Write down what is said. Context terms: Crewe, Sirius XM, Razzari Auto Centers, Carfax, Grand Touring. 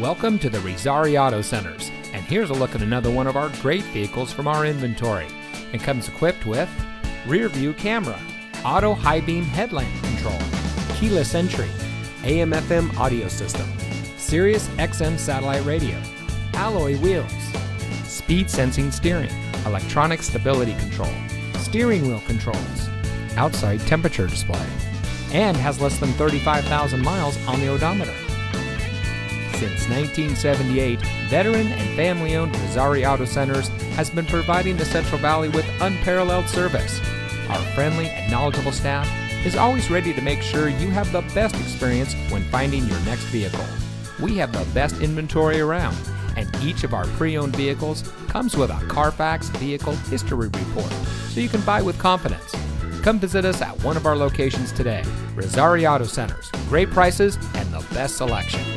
Welcome to the Razzari Auto Centers, and here's a look at another one of our great vehicles from our inventory. It comes equipped with rear view camera, auto high beam headlamp control, keyless entry, AM/FM audio system, Sirius XM satellite radio, alloy wheels, speed sensing steering, electronic stability control, steering wheel controls, outside temperature display, and has less than 35,000 miles on the odometer. Since 1978, veteran and family-owned Razzari Auto Centers has been providing the Central Valley with unparalleled service. Our friendly and knowledgeable staff is always ready to make sure you have the best experience when finding your next vehicle. We have the best inventory around, and each of our pre-owned vehicles comes with a Carfax Vehicle History Report, so you can buy with confidence. Come visit us at one of our locations today. Razzari Auto Centers, great prices and the best selection.